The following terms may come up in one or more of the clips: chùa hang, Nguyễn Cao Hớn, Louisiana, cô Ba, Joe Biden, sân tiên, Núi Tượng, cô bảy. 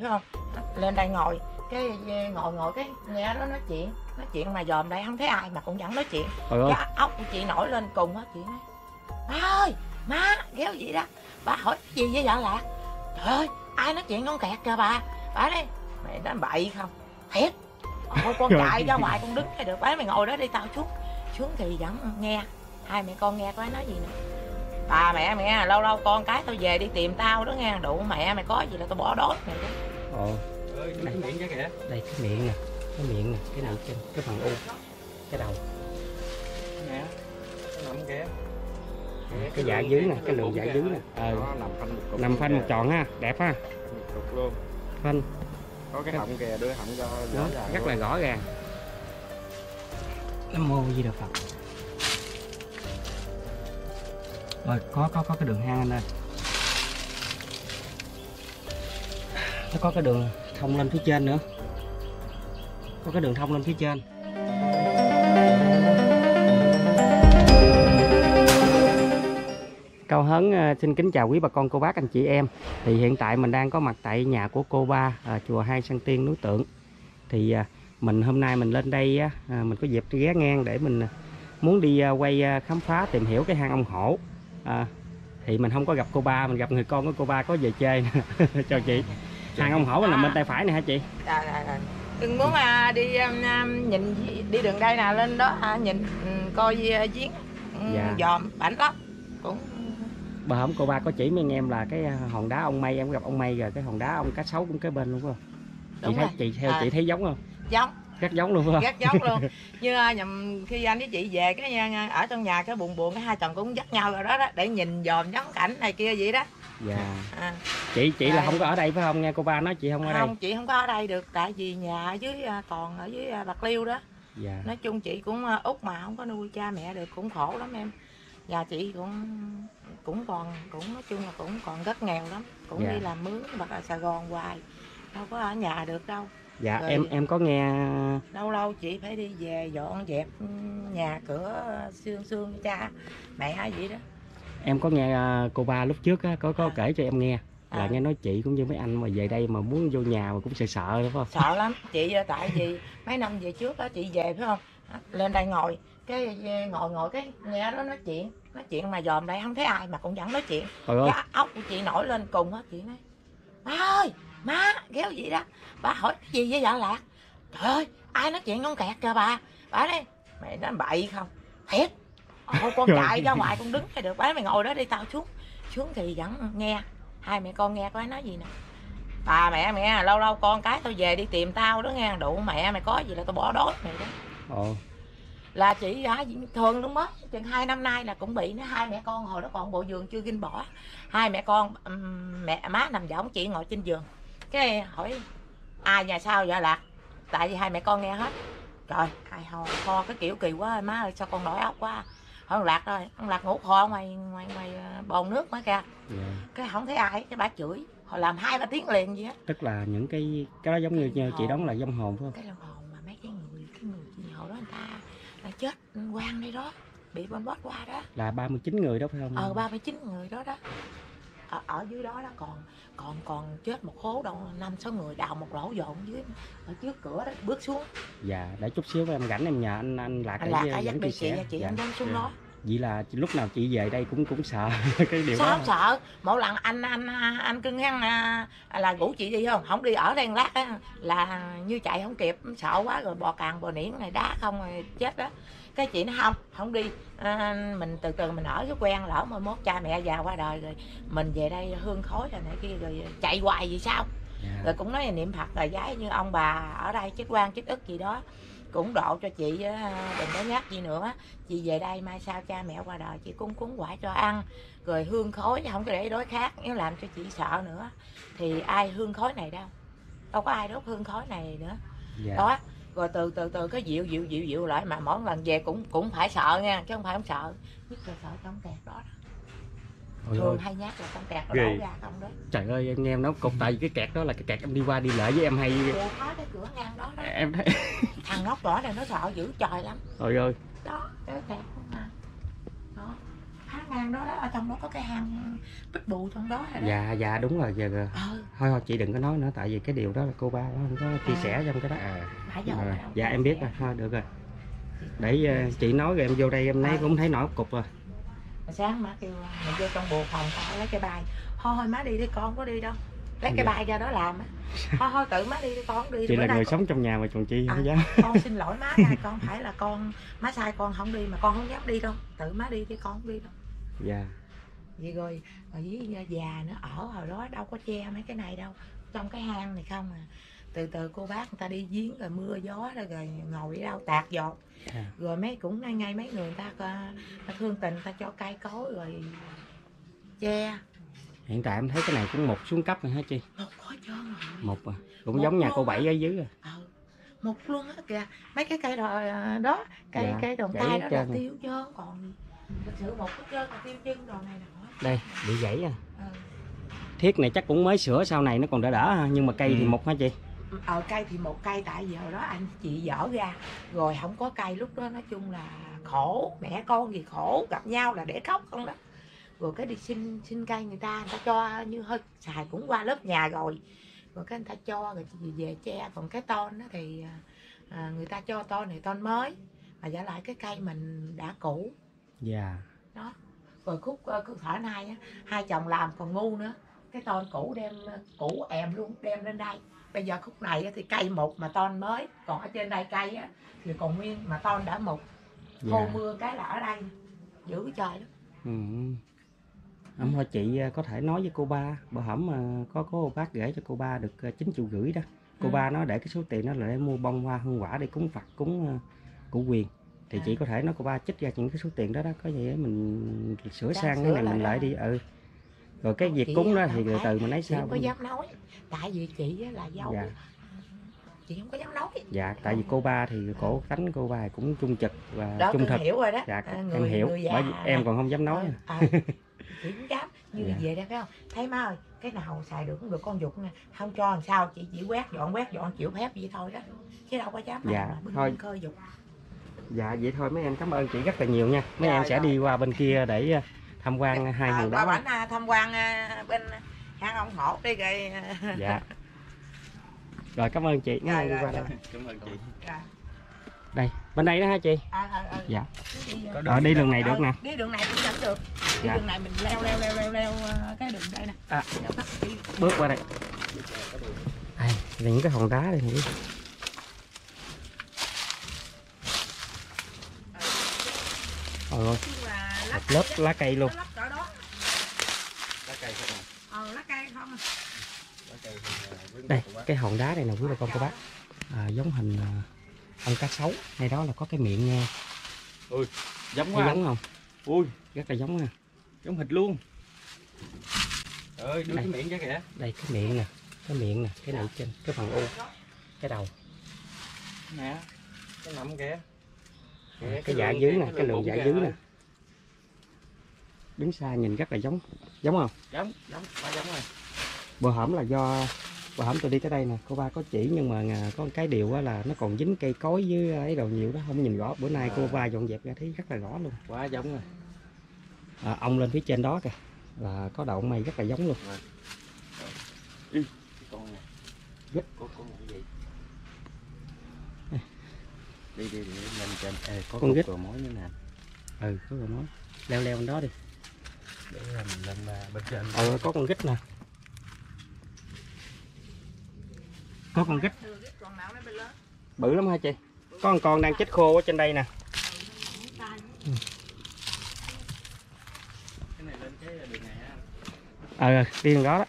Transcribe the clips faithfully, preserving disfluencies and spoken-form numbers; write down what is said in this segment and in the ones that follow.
phải không? Lên đây ngồi, cái ngồi ngồi cái nghe nó nói chuyện, nói chuyện mà dòm đây không thấy ai mà cũng vẫn nói chuyện. Ừ. Cái óc của chị nổi lên cùng hết, chị nói má ơi, má ghéo gì đó. Bà hỏi gì với vợ lạ? Trời ơi, ai nói chuyện con kẹt kìa bà. Bà đây, mày nói bậy không? Thiệt. Ôi, con chạy ra ngoài con đứng cái được. Bà mày ngồi đó đi tao xuống. Xuống thì vẫn nghe. Hai mẹ con nghe có nói gì nữa. Bà mẹ mẹ lâu lâu con cái tao về đi tìm tao đó nghe. Đủ mẹ mày có gì là tao bỏ đốt mày đó. Ồ. Đây, cái miệng kìa. Đây cái miệng nè, cái miệng nè, cái này trên cái phần u. Cái đầu. Nè. Cái nằm kìa. Cái dạ dưới nè, cái lượng dạ dưới nè. Ờ. Nằm phanh một tròn ha, đẹp ha. Cục luôn. Phanh. Có cái họng kìa, đưa họng cho rõ ràng. Rất là rõ ràng. Nam mô Di Đà Phật. Rồi có có có cái đường hang anh ơi. Nó có cái đường thông lên phía trên nữa. Có cái đường thông lên phía trên. Cao Hớn xin kính chào quý bà con cô bác anh chị em. Thì hiện tại mình đang có mặt tại nhà của cô Ba à, chùa Hai San Tiên Núi Tượng. Thì à, mình hôm nay mình lên đây à, mình có dịp ghé ngang để mình muốn đi à, quay à, khám phá tìm hiểu cái hang ông hổ. À, thì mình không có gặp cô Ba, mình gặp người con của cô Ba có về chơi. Chào chị. Hang ông hổ là bên tay phải này hả chị? Dạ dạ dạ. Đừng muốn à, đi à, nhìn đi đường đây nè lên đó à, nhìn coi giếng dạ. Dòm bảnh lắm cũng. Bà hôm cô Ba có chỉ mấy anh em là cái hòn đá ông Mây, em có gặp ông Mây rồi, cái hòn đá ông cá sấu cũng kế bên luôn phải không? Đúng chị thấy rồi. Chị theo à, chị thấy giống không? Giống. Rất giống luôn phải không? Rất giống luôn. Như nhầm khi anh với chị về cái ở trong nhà cái buồn buồn cái hai chồng cũng dắt nhau rồi đó, đó để nhìn dòm ngắm cảnh này kia vậy đó. Dạ. À. Chị chị à. Là không có ở đây phải không? Nghe cô Ba nói chị không ở đây. Không, chị không có ở đây được tại vì nhà ở dưới còn ở dưới Bạc Liêu đó. Dạ. Nói chung chị cũng út mà không có nuôi cha mẹ được cũng khổ lắm em. Nhà chị cũng cũng còn cũng nói chung là cũng còn rất nghèo lắm, cũng dạ. Đi làm mướn hoặc là Sài Gòn hoài, đâu có ở nhà được đâu. Dạ. Rồi em em có nghe lâu lâu chị phải đi về dọn dẹp nhà cửa xương xương cha mẹ vậy đó. Em có nghe cô Ba lúc trước á, có có à. Kể cho em nghe là à. Nghe nói chị cũng như mấy anh mà về đây mà muốn vô nhà mà cũng sợ sợ đúng không? Sợ lắm chị, tại vì mấy năm về trước á chị về phải không? Lên đây ngồi cái ngồi ngồi cái nghe nó nói chuyện nói chuyện mà dòm đây không thấy ai mà cũng vẫn nói chuyện. Trời cái óc của chị nổi lên cùng hết, chị nói má ơi, má ghéo gì đó. Bà hỏi cái gì với vợ lạ? Trời ơi, ai nói chuyện con kẹt kìa bà. Bà đây mày nói bậy không? Thiệt. Ôi, con chạy ra ngoài con đứng cái được. Bà mày ngồi đó đi tao xuống. Xuống thì vẫn nghe. Hai mẹ con nghe có nói gì nè. Bà mẹ mẹ lâu lâu con cái tao về đi tìm tao đó nghe. Đủ mẹ mày có gì là tao bỏ đói mày đó. Ồ. Là chị đã thường đúng đó, chừng hai năm nay là cũng bị nó. Hai mẹ con hồi đó còn bộ giường chưa kinh bỏ. Hai mẹ con mẹ má nằm võng, chị ngồi trên giường. Cái hỏi ai nhà sao vậy Lạc? Tại vì hai mẹ con nghe hết. Trời, ai ho, ho cái kiểu kỳ quá, má ơi sao con nổi óc quá. Hỏi ông Lạc thôi, ông Lạc ngủ ho ngoài ngoài ngoài bồn nước mới ra. Yeah. Cái không thấy ai, cái bà chửi. Họ làm hai ba tiếng liền vậy á. Tức là những cái cái đó giống như, như chị đóng là vong hồn phải không? Cái lòng hồn mà mấy cái người cái người hồi đó người ta là chết quan đây đó, bị bom bóp qua đó. Là ba mươi chín người đó phải không? Ờ ba mươi chín người đó đó. Ở, ở dưới đó nó còn còn còn chết một hố đâu năm sáu người đào một lỗ dọn dưới ở trước cửa đó bước xuống. Dạ, để chút xíu em rảnh em nhờ anh anh Lạc anh Lạc dẫn chị chị, chị dạ. Xuống dạ. Đó. Vậy là lúc nào chị về đây cũng cũng sợ cái điều sao đó. Không sợ, mỗi lần anh anh anh cưng hắn là, là ngủ chị đi không, không đi ở đây lát á là như chạy không kịp, sợ quá rồi bò càng bò niễn này đá không rồi chết đó. Cái chị nó không, không đi à, mình từ từ mình ở với quen lỡ mà mốt cha mẹ già qua đời rồi mình về đây hương khói rồi này kia rồi chạy hoài gì sao. Yeah. Rồi cũng nói là niệm Phật rồi giái như ông bà ở đây chết quan chết ức gì đó cũng độ cho chị đừng có nhắc gì nữa, chị về đây mai sau cha mẹ qua đời chị cúng cúng quải cho ăn rồi hương khói không có để đói khác nếu làm cho chị sợ nữa thì ai hương khói này đâu đâu có ai đốt hương khói này nữa. Yeah. Đó rồi từ từ từ cái dịu dịu dịu dịu lại mà mỗi lần về cũng cũng phải sợ nha chứ không phải không sợ, nhất là sợ trong kẹt đó, đó. Thường hay nhát là trong kẹt nó đổ ra không đó. Trời ơi anh em nó cục tại vì cái kẹt đó là cái kẹt em đi qua đi lại với em hay. Ủa, có cái cửa ngang đó, đó. Em thấy thằng ngốc bỏ này nó sợ dữ trời lắm. Trời ơi. Đó cái kẹt đó. Đó. há ngang đó, đó ở trong đó có cái hang bích bụ trong đó hả? Dạ dạ đúng rồi. Giờ ừ. thôi, thôi chị đừng có nói nữa, tại vì cái điều đó là cô ba không có chia à. sẻ trong cái đó à, à giờ rồi. Dạ em biết rồi, thôi được rồi, để uh, chị nói rồi em vô đây em lấy à. cũng thấy nổi cục rồi. Sáng má kêu mình vô trong bộ phòng tao lấy cái bài, thôi thôi má đi đi con có đi đâu, lấy cái bài ra đó làm á, thôi thôi tự má đi đi con đi. Chị là người con... sống trong nhà mà còn chi à, không dám. Con xin lỗi má nha, con phải là con, má sai con không đi mà con không dám đi đâu, tự má đi đi con không đi đâu. Dạ. Yeah. Vậy rồi, rồi với già nữa, ở hồi đó đâu có che mấy cái này đâu, trong cái hang này không à. Từ từ cô bác người ta đi giếng rồi mưa gió rồi, rồi ngồi ở đâu tạt dột à. Rồi mấy cũng ngay ngay mấy người ta, ta thương tình ta cho cây cối rồi che. Hiện tại em thấy cái này cũng một xuống cấp rồi hả chị? Một có trơn rồi. Một à, cũng một giống nhà cô Bảy ở dưới rồi. Ừ, một luôn á kìa, mấy cái cây đòi đó, cây dạ, cây đồng tay đó là tiêu trơn còn thực sự một cái trơn là tiêu chân đồ này nọ. Đây bị gãy à. Ừ. Thiết này chắc cũng mới sửa sau này nó còn đỡ đỡ ha, nhưng mà cây ừ. thì một hả chị? Ờ cây thì một cây, tại giờ đó anh chị dở ra rồi không có cây, lúc đó nói chung là khổ, mẹ con gì khổ, gặp nhau là để khóc không đó. Rồi cái đi xin xin cây người ta, người ta cho như hơi xài cũng qua lớp nhà rồi, rồi cái người ta cho rồi về che. Còn cái ton đó thì à, người ta cho ton này ton mới mà giả lại cái cây mình đã cũ. Dạ yeah. Đó rồi khúc thở nay á, hai chồng làm còn ngu nữa, cái ton cũ đem cũ em luôn đem lên đây. Bây giờ khúc này thì cây một mà ton mới, còn ở trên đây cây á, thì còn nguyên mà ton đã mục. Khô yeah. mưa cái là ở đây, giữ cái trời lắm. Ừ. Ông thôi chị có thể nói với cô ba, bà hẩm mà có, có cô bác gửi cho cô ba được chín triệu rưỡi đó. Cô ừ. ba nói để cái số tiền đó là để mua bông hoa hương quả để cúng Phật, cúng cụ quyền. Thì à. chị có thể nói cô ba trích ra những cái số tiền đó đó, có gì mình sửa Đang sang sửa cái này lại mình lại đó. đi ừ. Rồi cái việc cúng đó thì từ từ mình lấy sao? Không có dám nói, tại vì chị là dâu, dạ. chị không có dám nói. Dạ, tại vì cô ba thì cổ tánh cô ba cũng trung trực và đó, trung thực. Hiểu rồi đó. Dạ, à, người, em hiểu. Người bởi vì em còn không dám nói. À, à, chị cũng dám, như dạ. về đây phải không? Thấy má ơi, cái nào xài được cũng được con dục nè, không cho làm sao chị chỉ quét dọn quét dọn chịu phép vậy thôi đó, chứ đâu có dám. Dạ, mà thôi. Cơ dục. Dạ, vậy thôi mấy em cảm ơn chị rất là nhiều nha. Mấy dạ, em sẽ rồi. đi qua bên kia để tham quan à, hai người đó. Qua bển tham quan bên hang ông Hổ đi rồi. Dạ. Rồi cảm ơn chị. Rồi, rồi, qua rồi. Cảm ơn chị. Rồi. Đây, bên đây đó hả chị? À, à, à. Dạ. Có đường, à, đi đường này được nè. Đi đường này cũng chẳng được. Đi dạ. đường này mình leo leo leo leo leo cái đường đây nè. À. Bước qua đây. À, những cái hòn đá đây nè. Rồi. Một lớp lá cây luôn. Lá cây không? Ờ, lá cây không. Đây, cái hòn đá này là quý bà con cô bác à, giống hình con cá sấu. Hay đó là có cái miệng nghe. Ui, giống quá. Giống không? Ui, rất là giống ha. Giống thịt luôn. Ơi, đưa cái miệng ra kìa. Đây cái miệng nè, cái miệng nè, cái này trên, cái phần u, cái đầu. Nè, cái nằm kìa. Cái, cái dạ dưới nè, cái lượng dạ dưới nè. Đứng xa nhìn rất là giống, giống không? Giống, giống, ba giống rồi. Bờ hổm là do, bờ hổm tôi đi tới đây nè, cô ba có chỉ nhưng mà có cái điều là nó còn dính cây cối với ấy đồ nhiều đó, không nhìn rõ. Bữa nay à. cô ba dọn dẹp ra thấy rất là rõ luôn. Quá giống rồi. À, ông lên phía trên đó kìa, là có đậu mày rất là giống luôn. À. Ừ. Con này. Dạ. Con, con này gì? À. Đi đi đi lên trên, Ê, có con cục mối nữa nè. Ừ, có cục mối. Leo leo bên đó đi. Để mình lên bên trên. Ờ, có con gích nè. Có con gích. Bự lắm hả chị? Có con con đang chết khô ở trên đây nè. Cái này lên cái đường này ha. Ờ, đi đường đó đó.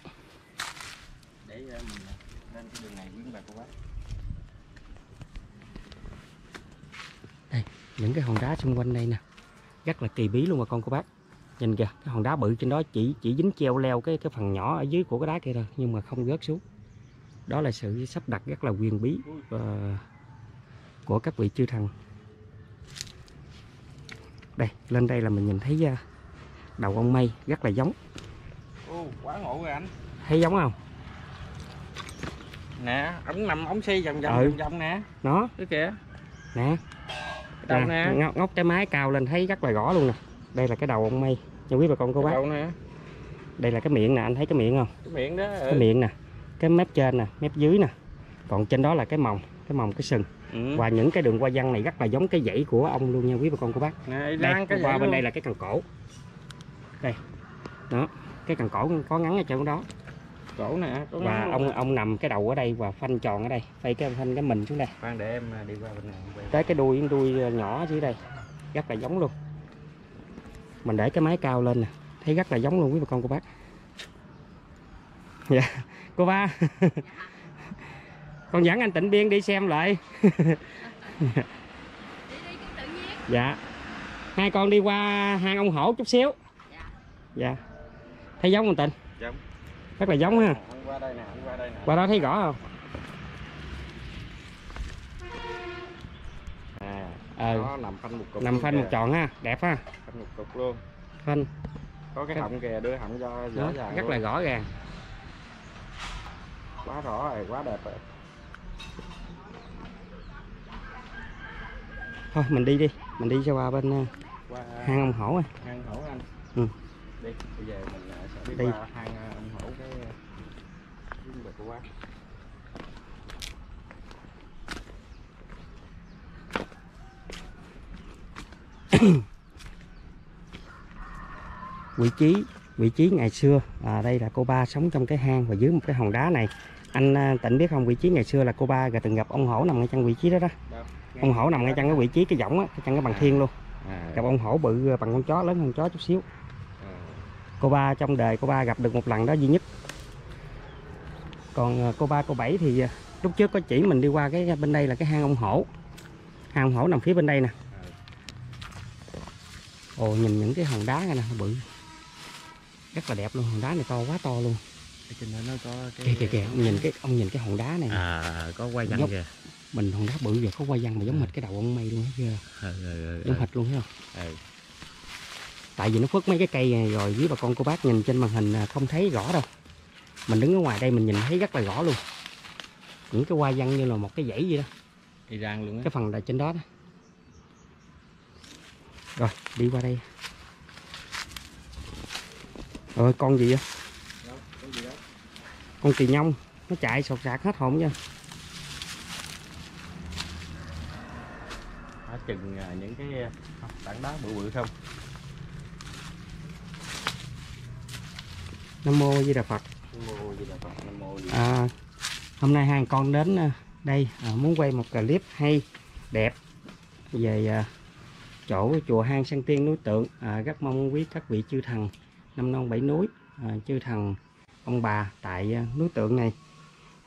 Để mình lên cái đường này với bà cô bác. Đây, những cái hòn đá xung quanh đây nè. Rất là kỳ bí luôn bà con cô bác. Nhìn kìa, cái hòn đá bự trên đó chỉ chỉ dính treo leo cái cái phần nhỏ ở dưới của cái đá kia thôi, nhưng mà không rớt xuống. Đó là sự sắp đặt rất là quyền bí và của các vị chư thần. Đây, lên đây là mình nhìn thấy đầu ông mây rất là giống. Ô, quá ngộ rồi anh. Thấy giống không? Nè, ống nằm ống xi vòng vòng ừ. vòng vòng nè. Nó, cái kìa. Nè. Nè, nè. Ngóc cái mái cao lên thấy rất là rõ luôn nè. Đây là cái đầu ông mây. cho quý bà con cô bác. Đây là cái miệng nè, anh thấy cái miệng không? Cái miệng đó. Ừ. Cái miệng nè, cái mép trên nè, mép dưới nè. Còn trên đó là cái mồng, cái mồng cái sừng. Ừ. Và những cái đường hoa văn này rất là giống cái dãy của ông luôn nha quý bà con cô bác. Này, đây, cái qua bên luôn. Đây là cái cần cổ. Đây. Đó, cái cần cổ có ngắn ở trên đó. Cổ nè, có và ông đó. Ông nằm cái đầu ở đây và phanh tròn ở đây, phanh cái phanh cái mình xuống đây. Khoan để em đi qua bên này. Tới cái đuôi, đuôi nhỏ dưới đây. Rất là giống luôn. Mình để cái máy cao lên nè, thấy rất là giống luôn quý bà con cô bác. Dạ, cô ba. Con dẫn anh Tịnh Biên đi xem lại. Dạ. Hai con đi qua hang ông Hổ chút xíu. Dạ. Thấy giống không Tịnh? Giống. Rất là giống ha. Qua đây nè, qua đây nè. Qua đó thấy rõ không? À, ờ, nó nằm phanh một cục. Nằm phanh một tròn ha, đẹp ha. Phanh một cục luôn. Phanh. Có cái họng kìa, đưa họng cho rõ ràng. Rất là rõ ràng. Quá rõ rồi, quá đẹp rồi. Thôi mình đi đi, mình đi cho qua bên qua hang ông Hổ rồi. Hang Hổ anh. Ừ. Đi, bây giờ mình sẽ đi, đi qua hang ông Hổ cái cái bậc qua. Vị trí vị trí ngày xưa à, đây là cô ba sống trong cái hang và dưới một cái hòn đá này. Anh Tịnh biết không, vị trí ngày xưa là cô ba từng gặp ông Hổ nằm ngay trong vị trí đó đó. Ông Hổ nằm ngay trong cái vị trí cái võng á, trong cái bằng thiên luôn. Gặp ông Hổ bự bằng con chó, lớn hơn chó chút xíu. Cô ba trong đời cô ba gặp được một lần đó duy nhất. Còn cô ba cô bảy thì lúc trước có chỉ mình đi qua cái bên đây là cái hang ông Hổ. Hang ông Hổ nằm phía bên đây nè. Ồ, nhìn những cái hòn đá này nè, bự. Rất là đẹp luôn, hòn đá này to quá to luôn. Nó có cái... kìa, kìa, kìa. Ông nhìn cái ông nhìn cái hòn đá này à, có quay văn kìa. Mình hòn đá bự rồi có quay văn mà giống à. Hệt cái đầu ông mây luôn hết à, à, à, giống à. Hệt luôn thấy không à. Tại vì nó khuất mấy cái cây này rồi với bà con cô bác nhìn trên màn hình không thấy rõ đâu. Mình đứng ở ngoài đây mình nhìn thấy rất là rõ luôn. Những cái quay văn như là một cái dãy gì đó ràng luôn. Cái phần là trên đó đó. Rồi đi qua đây. Rồi con gì vậy? Con kỳ nhông, nó chạy sột sạc hết hồn nha. Nó chừng những cái tảng đá bự bự không. Nam mô Di Đà Phật. Nam mô Di Đà Phật. Nam mô Di Đà Phật. À, hôm nay hai con đến đây à, muốn quay một clip hay đẹp về à, chỗ chùa hang San Tiên núi Tượng. À, rất mong quý các vị chư thần năm non bảy núi, à, chư thần ông bà tại núi Tượng này,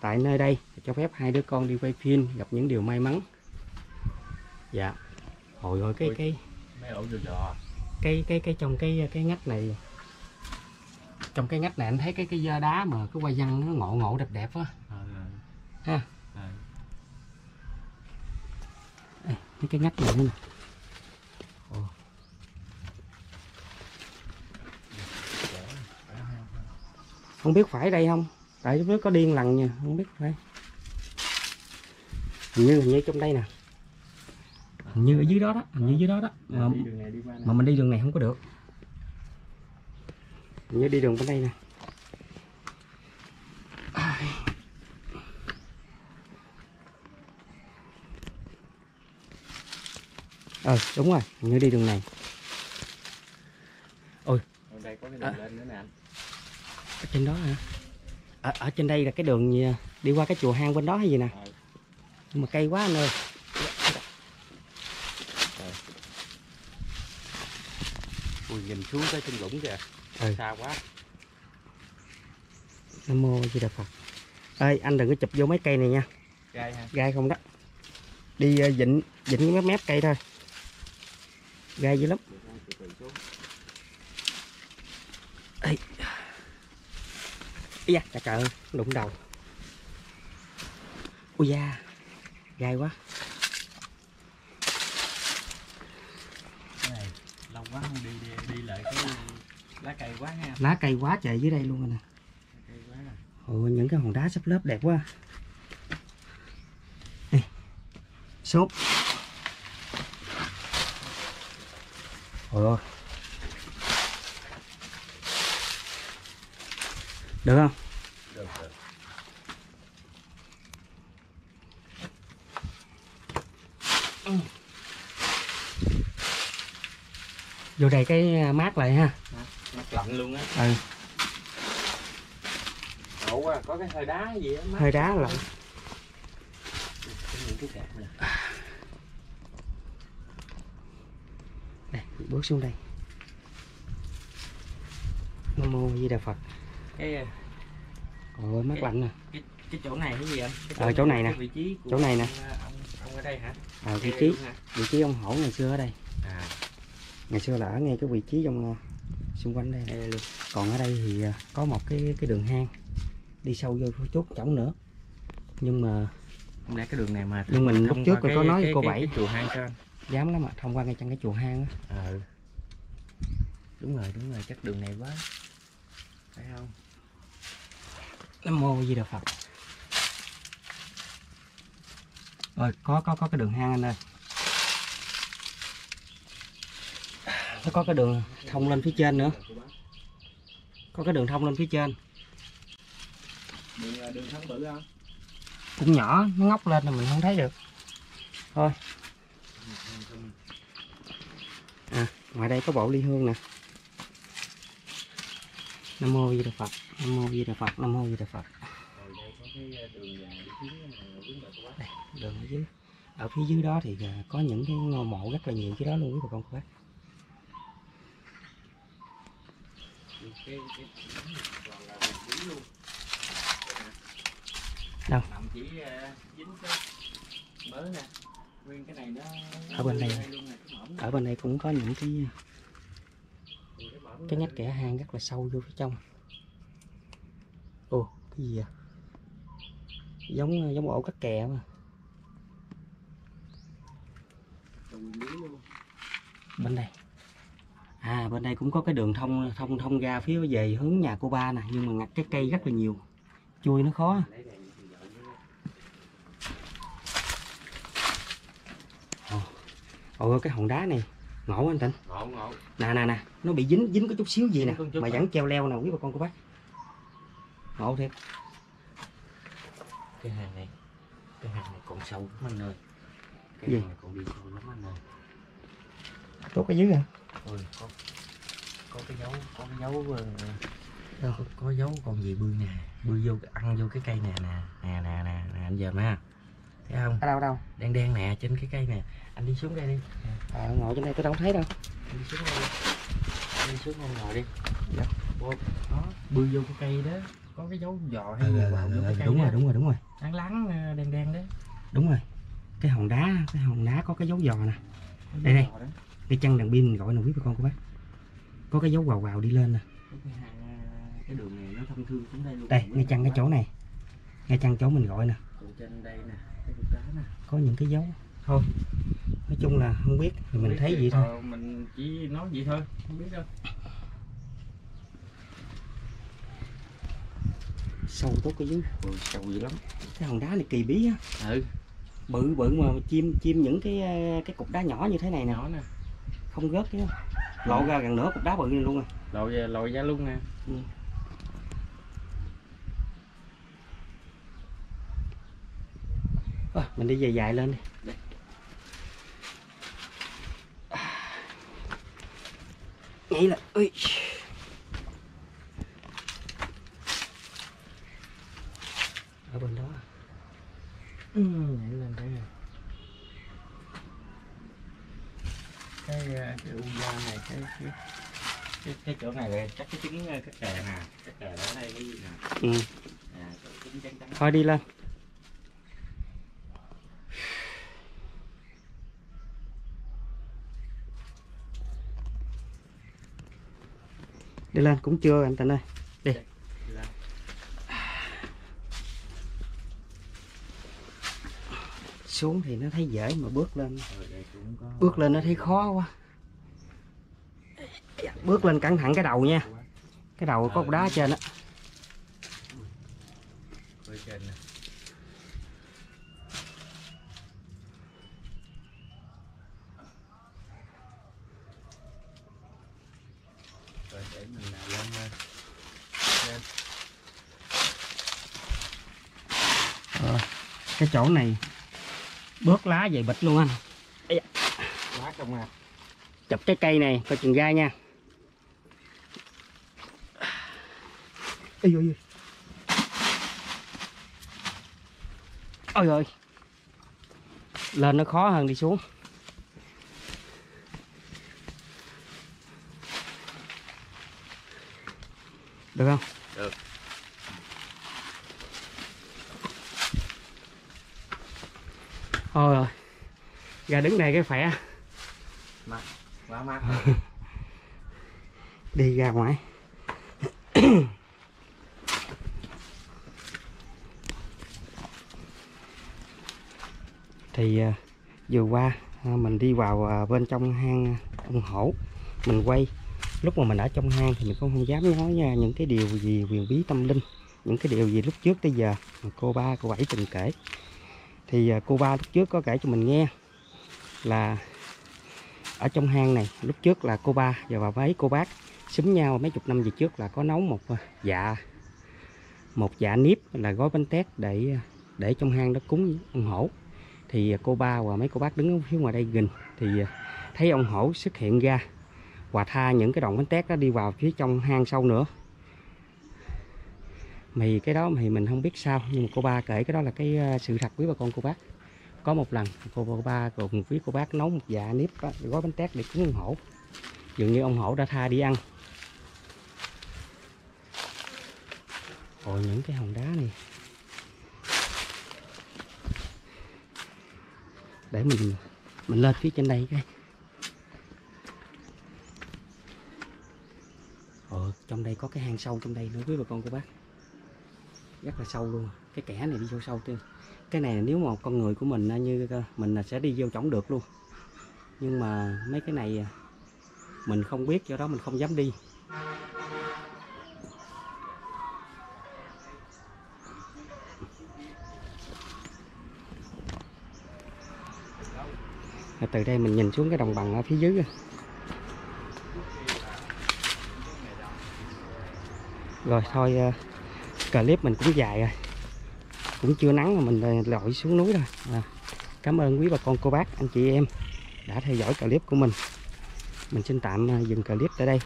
tại nơi đây cho phép hai đứa con đi quay phim gặp những điều may mắn. Dạ. Hồi rồi cái cái cái cái cái trong cái cái ngách này, trong cái ngách này anh thấy cái cái da đá mà cái hoa văn nó ngộ ngộ đẹp đẹp á. Ha. Đây, cái ngách này nè. Không biết phải đây không, tại lúc đó có điên lần nha, không biết phải. Hình như hình như trong đây nè, hình như ở dưới đó đó, hình như dưới đó đó mà, mà mình đi đường này không có được, hình như đi đường bên đây nè. Ờ đúng rồi, hình như đi đường này. Ôi đây có cái đường lên nữa nè anh. Ở trên đó hả? Ở, ở trên đây là cái đường gì, đi qua cái chùa hang bên đó hay gì nè. Nhưng mà cây quá anh ơi. Ui, nhìn xuống tới trên lũng kìa. Ừ. Xa quá. Nam mô Di Đà Phật. Ê anh đừng có chụp vô mấy cây này nha. Gai hả? Gai không đó. Đi vịnh vịnh mép mép cây thôi. Gai dữ lắm. Ê. Ây da, trời trời, đụng đầu. Ui da, gai quá. Cái này lâu quá không đi, đi, đi lại cái lá cây quá ha. Lá cây quá trời dưới đây luôn rồi nè. Cây quá à. Ôi, những cái hòn đá sắp lớp đẹp quá. Ê, sốt. Ôi ôi. Được không? Được, được. Vô đây cái mát lại ha. Mát lạnh luôn á. Ừ. Đổ quá, có cái hơi đá gì á. Hơi đá lạnh. Đây, bước xuống đây. Nam mô Di Đà Phật. Cái ôi mát lạnh nè. Cái, cái chỗ này cái gì anh? Ở ờ, chỗ này nè. Vị trí của chỗ này nè. Ông, ông ở đây hả? Ờ, vị trí. Vị trí ông Hổ ngày xưa ở đây. À. Ngày xưa là ở ngay cái vị trí trong xung quanh đây, đây luôn. Còn ở đây thì có một cái cái đường hang đi sâu vô chút chổng nữa. Nhưng mà hôm nay cái đường này mà nhưng mình lúc trước rồi có nói với cô cái, Bảy cái chùa hang trên. Dám lắm ạ, thông qua ngay chân cái chùa hang á. Ừ. Đúng rồi, đúng rồi, chắc đường này quá. Phải không? Nam mô Di Đà Phật. Rồi có có có cái đường hang anh ơi. Nó có cái đường thông lên phía trên nữa. Có cái đường thông lên phía trên. Đường, đường thông bự không? Cũng nhỏ, nó ngóc lên là mình không thấy được. Thôi. À, ngoài đây có bộ ly hương nè. Nam mô Di Đà Phật, Nam mô Di Đà Phật, Nam mô Di Đà Phật. Đây, đường ở dưới. Ở phía dưới đó thì có những cái ngôi mộ rất là nhiều cái đó luôn quý bà con cô bác. Đâu? Ở bên đây, ở bên đây cũng có những cái cái nhách kẻ hang rất là sâu vô phía trong. Ồ, cái gì vậy? Giống giống ổ cắt kè mà. Bên đây. À, bên đây cũng có cái đường thông thông thông ra phía về hướng nhà cô ba nè, nhưng mà ngặt cái cây rất là nhiều, chui nó khó. Ồ, cái hòn đá này ngộ anh Tịnh. Ngộ ngộ. Nè nè nè, nó bị dính dính có chút xíu gì nè, mà vẫn treo leo nè quý bà con cô bác. Ngộ thiệt. Cái hàng này, cái hàng này còn sâu lắm anh ơi. Cái gì? Hàng này còn đi sâu lắm anh ơi. Tốt cái dưới nè. Ôi, có, có cái dấu, có cái dấu, có, có dấu còn gì bươi nè, bươi vô ăn vô cái cây nè nè nè nè nè nè anh dòm ha, thấy không? Ở đâu đâu? Đen đen nè trên cái cây nè, anh đi xuống đây đi. À, ngồi trên đây tôi đâu thấy đâu. Anh đi xuống đây, anh đi xuống không ngồi đi. Dạ. Ủa, đó, bươi vô cái cây đó, có cái dấu giò hay là vào vô cái cây. Đúng rồi, đúng rồi, đúng rồi. Láng láng đen đen đấy. Đúng rồi. Cái hòn đá, cái hòn đá có cái dấu giò nè. Đây đây. Cái chân đàn pin mình gọi là quý bà con cô bác. Có cái dấu vào vào đi lên nè. Cái đường này nó thông thương xuống đây luôn. Đây, ngay chân cái chỗ này. Ngay chân chỗ mình gọi nè. Trên đây nè, cái cục đá nè. Có những cái dấu. Thôi. Nói chung là không biết thì mình thấy vậy thôi. Mình chỉ nói vậy thôi, không biết đâu. Sâu tốt cái dưới. Ừ, sâu dữ lắm. Cái hòn đá này kỳ bí á. Ừ. Bự bự mà chim chim những cái cái cục đá nhỏ như thế này nè. Nhỏ nè. Không gớt chứ, lộ ra gần nửa cục đá bự này luôn à, lộ về lội ra luôn nè. Ừ. À, mình đi dài dài lên đi. Đây. Nghĩ là, ui. Ở bên đó. Ừ, nhảy lên đây. Cái, cái u da này cái cái, cái cái chỗ này là chắc cái trứng cái kè nè, cái kè đó đây cái gì nè. Ừ. À, trắng, trắng, trắng. Thôi đi lên. Đi lên cũng chưa anh Tịnh ơi. Đi. Đi. Đi lên. Xuống thì nó thấy dễ mà bước lên có... bước lên nó thấy khó quá, bước lên cẩn thận cái đầu nha, cái đầu có cục đá trên á. Cái chỗ này bớt lá về bịch luôn anh. Ây da. Lá trong à. Chụp cái cây này coi chừng gai nha. Ây da. Ôi ơi. Lên nó khó hơn đi xuống. Được không? Được. Ôi rồi. Gà đứng đây cái khỏe. Mát, quá mát. Đi ra ngoài. Thì uh, vừa qua uh, mình đi vào uh, bên trong hang ông hổ, mình quay lúc mà mình ở trong hang thì mình cũng không dám nói uh, những cái điều gì quyền bí tâm linh, những cái điều gì lúc trước tới giờ cô ba cô bảy từng kể. Thì uh, cô ba lúc trước có kể cho mình nghe là ở trong hang này lúc trước là cô ba và bà mấy cô bác xúm nhau mấy chục năm về trước là có nấu một uh, dạ một dạ nếp là gói bánh tét để để trong hang đó cúng ông hổ. Thì cô ba và mấy cô bác đứng ở phía ngoài đây gìn thì thấy ông hổ xuất hiện ra và tha những cái đoạn bánh tét đó đi vào phía trong hang sâu nữa. Thì cái đó thì mình không biết sao, nhưng mà cô ba kể cái đó là cái sự thật quý bà con cô bác. Có một lần cô, cô ba cùng với cô bác nấu một dạ nếp gói bánh tét để cúng ông hổ, dường như ông hổ đã tha đi ăn. Ôi những cái hòn đá này. Để mình mình lên phía trên đây cái. Ờ, trong đây có cái hang sâu trong đây nữa quý bà con cô bác. Rất là sâu luôn. Cái kẻ này đi vô sâu tươi. Cái này nếu mà con người của mình như mình sẽ đi vô chổng được luôn. Nhưng mà mấy cái này mình không biết do đó mình không dám đi. Từ đây mình nhìn xuống cái đồng bằng ở phía dưới. Rồi thôi clip mình cũng dài rồi, cũng chưa nắng mà mình lội xuống núi rồi à. Cảm ơn quý bà con cô bác, anh chị em đã theo dõi clip của mình. Mình xin tạm dừng clip tại đây.